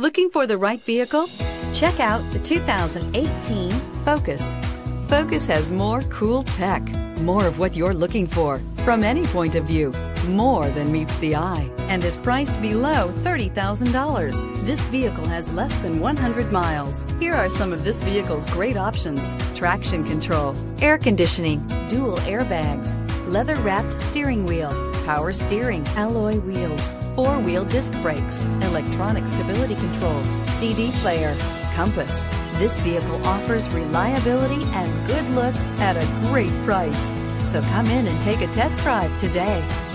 Looking for the right vehicle? Check out the 2018 Focus. Focus has more cool tech, more of what you're looking for from any point of view, more than meets the eye, and is priced below $30,000. This vehicle has less than 100 miles. Here are some of this vehicle's great options: traction control, air conditioning, dual airbags, leather-wrapped steering wheel, power steering, alloy wheels, four-wheel disc brakes, electronic stability control, CD player, compass. This vehicle offers reliability and good looks at a great price. So come in and take a test drive today.